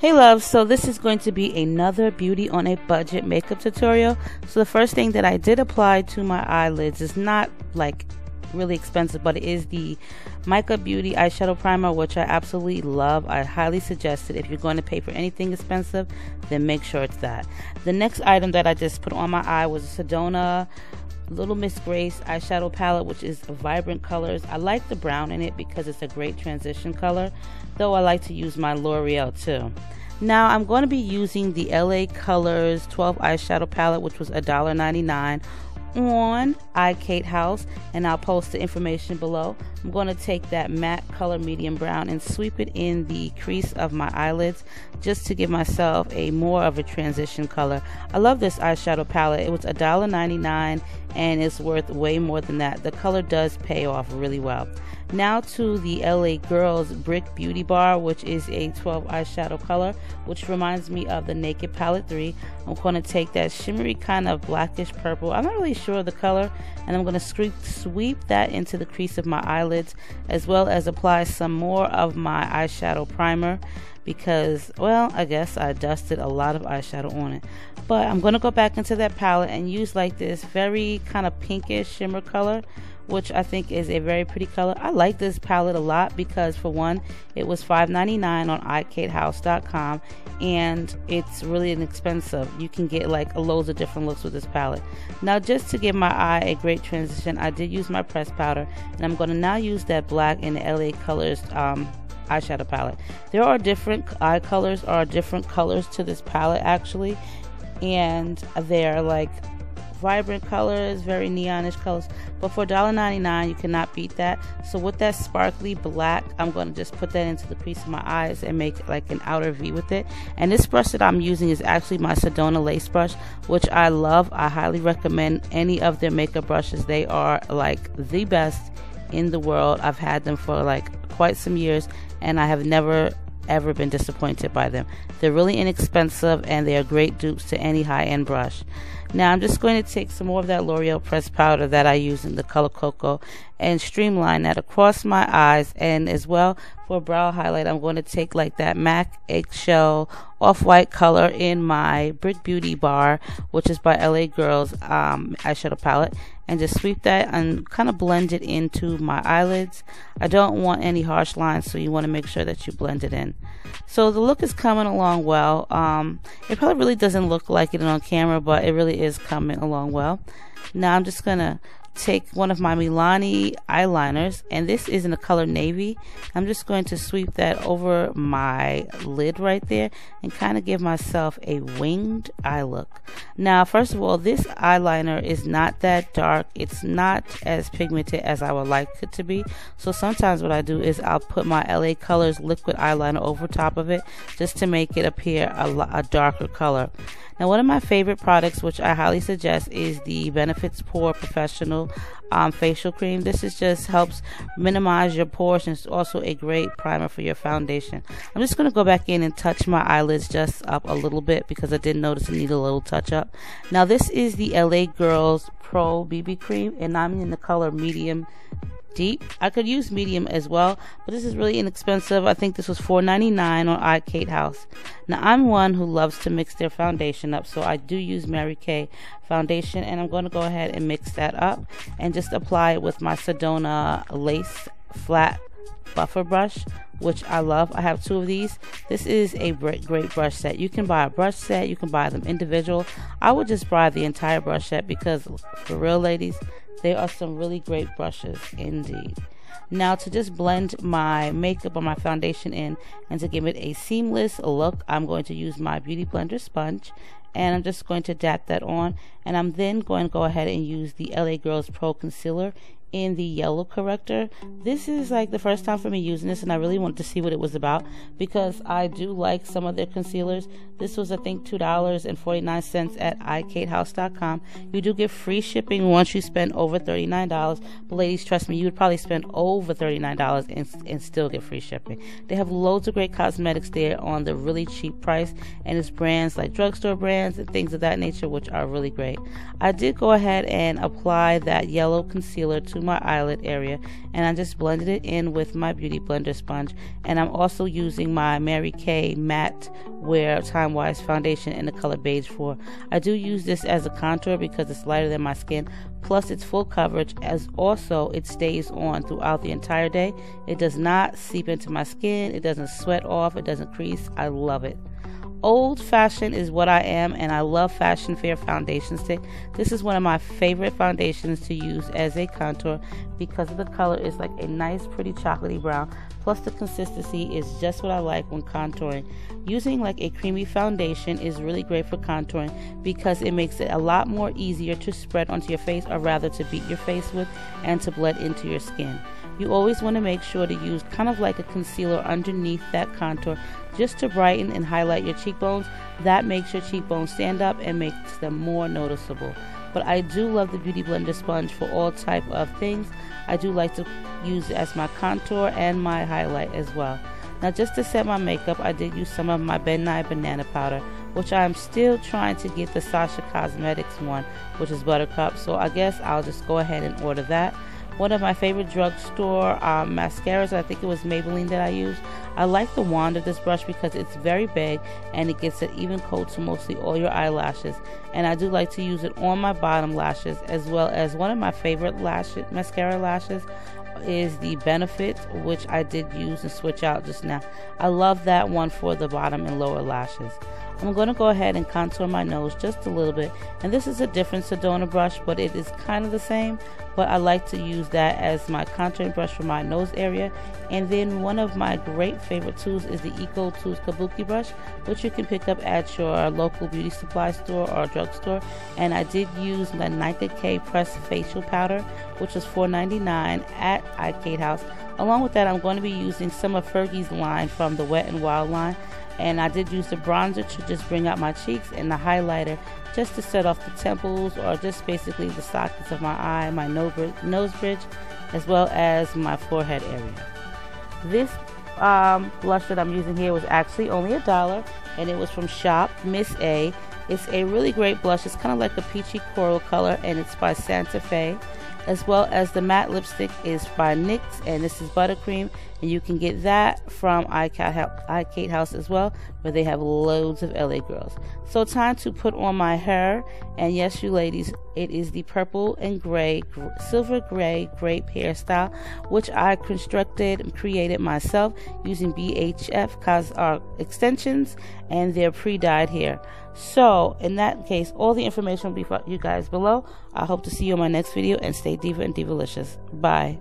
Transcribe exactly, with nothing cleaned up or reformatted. Hey love, so this is going to be another beauty on a budget makeup tutorial. So the first thing that I did apply to my eyelids is not like really expensive, but it is the Mica Beauty eyeshadow primer, which I absolutely love. I highly suggest it. If you're going to pay for anything expensive, then make sure it's that. The next item that I just put on my eye was a Sedona Little Miss Grace eyeshadow palette, which is vibrant colors. I like the brown in it because it's a great transition color, though I like to use my L'Oreal too. Now I'm going to be using the L A Colors twelve eyeshadow palette, which was a dollar ninety-nine on iKateHouse, and I'll post the information below. I'm going to take that matte color medium brown and sweep it in the crease of my eyelids just to give myself a more of a transition color. I love this eyeshadow palette. It was a dollar ninety-nine and it's worth way more than that. The color does pay off really well. Now to the L A Girls Brick Beauty Bar, which is a twelve eyeshadow color, which reminds me of the Naked Palette three. I'm going to take that shimmery kind of blackish purple, I'm not really sure of the color, and I'm going to sweep that into the crease of my eyelids, as well as apply some more of my eyeshadow primer because, well, I guess I dusted a lot of eyeshadow on it. But I'm going to go back into that palette and use like this very kind of pinkish shimmer color, which I think is a very pretty color. I like this palette a lot because, for one, it was five ninety-nine on i Kate House dot com and it's really inexpensive. You can get like loads of different looks with this palette. Now just to give my eye a great transition, I did use my pressed powder, and I'm going to now use that black in the L A Colors um, eyeshadow palette. There are different eye colors, or different colors to this palette actually, and they're like vibrant colors, very neonish colors, but for a dollar ninety-nine you cannot beat that. So with that sparkly black, I'm going to just put that into the crease of my eyes and make like an outer V with it. And this brush that I'm using is actually my Sedona Lace brush, which I love. I highly recommend any of their makeup brushes. They are like the best in the world. I've had them for like quite some years and I have never ever been disappointed by them. They're really inexpensive and they are great dupes to any high-end brush. Now I'm just going to take some more of that L'Oreal pressed powder that I use in the color Cocoa and streamline that across my eyes. And as well, for brow highlight, I'm going to take like that MAC eggshell off-white color in my Brick Beauty Bar, which is by L A Girls um, eyeshadow palette, and just sweep that and kind of blend it into my eyelids. I don't want any harsh lines, so you want to make sure that you blend it in. So the look is coming along well. Um, it probably really doesn't look like it on camera, but it really is coming along well. Now I'm just going to take one of my Milani eyeliners, and this is in the color navy. I'm just going to sweep that over my lid right there and kind of give myself a winged eye look. Now first of all, this eyeliner is not that dark. It's not as pigmented as I would like it to be, so sometimes what I do is I'll put my L A Colors liquid eyeliner over top of it just to make it appear a, a darker color. Now one of my favorite products, which I highly suggest, is the Benefit's Porefessional Um, facial cream. This is just helps minimize your pores, and it's also a great primer for your foundation. I'm just going to go back in and touch my eyelids just up a little bit because I did notice I need a little touch up. Now this is the L A Girls Pro B B Cream, and I'm in the color medium deep. I could use medium as well, but this is really inexpensive. I think this was four ninety-nine on iKateHouse. Now I'm one who loves to mix their foundation up, so I do use Mary Kay foundation, and I'm going to go ahead and mix that up and just apply it with my Sedona Lace flat buffer brush, which I love. I have two of these. This is a great brush set. You can buy a brush set, you can buy them individual. I would just buy the entire brush set because, for real ladies, they are some really great brushes indeed. Now to just blend my makeup or my foundation in and to give it a seamless look, I'm going to use my Beauty Blender sponge, and I'm just going to dab that on. And I'm then going to go ahead and use the L A Girls Pro Concealer in the yellow corrector. This is like the first time for me using this, and I really wanted to see what it was about because I do like some of their concealers. This was, I think, two dollars and forty-nine cents at i Kate House dot com. You do get free shipping once you spend over thirty-nine dollars, but ladies, trust me, you would probably spend over thirty-nine dollars and, and still get free shipping. They have loads of great cosmetics there on the really cheap price, and it's brands like drugstore brands and things of that nature, which are really great. right. I did go ahead and apply that yellow concealer to my eyelid area, and I just blended it in with my Beauty Blender sponge. And I'm also using my Mary Kay Matte Wear Time Wise foundation in the color beige four. I do use this as a contour because it's lighter than my skin, plus it's full coverage, as also it stays on throughout the entire day. It does not seep into my skin, it doesn't sweat off, it doesn't crease. I love it. Old fashioned is what I am, and I love Fashion Fair foundation stick. This is one of my favorite foundations to use as a contour because of the color is like a nice pretty chocolatey brown, plus the consistency is just what I like when contouring. Using like a creamy foundation is really great for contouring because it makes it a lot more easier to spread onto your face, or rather to beat your face with and to blend into your skin. You always want to make sure to use kind of like a concealer underneath that contour just to brighten and highlight your cheekbones. That makes your cheekbones stand up and makes them more noticeable. But I do love the Beauty Blender sponge for all type of things. I do like to use it as my contour and my highlight as well. Now, just to set my makeup, I did use some of my Ben Nye banana powder, which I'm still trying to get the Sasha Cosmetics one, which is Buttercup, so I guess I'll just go ahead and order that. One of my favorite drugstore um, mascaras, I think it was Maybelline that I used. I like the wand of this brush because it's very big and it gets an even coat to mostly all your eyelashes. And I do like to use it on my bottom lashes, as well as one of my favorite lash mascara lashes is the Benefit, which I did use and switch out just now. I love that one for the bottom and lower lashes. I'm going to go ahead and contour my nose just a little bit, and this is a different Sedona brush, but it is kind of the same, but I like to use that as my contouring brush for my nose area. And then one of my great favorite tools is the Eco Tools Kabuki brush, which you can pick up at your local beauty supply store or drugstore. And I did use the Nyka K Press Facial Powder, which was four ninety-nine at iKateHouse. Along with that, I'm going to be using some of Fergie's line from the Wet and Wild line. And I did use the bronzer to just bring out my cheeks, and the highlighter just to set off the temples, or just basically the sockets of my eye, my nose bridge, as well as my forehead area. This um, blush that I'm using here was actually only a dollar, and it was from Shop Miss A. It's a really great blush. It's kind of like a peachy coral color, and it's by Santa Fe. As well as the matte lipstick is by NYX, and this is Buttercream, and you can get that from iKateHouse as well, where they have loads of L A Girls. So time to put on my hair, and yes you ladies, it is the purple and gray, silver gray grape hairstyle, which I constructed and created myself using B H F cos uh, extensions and their pre-dyed hair. So in that case, all the information will be for you guys below. I hope to see you in my next video, and stay diva and divalicious. Bye.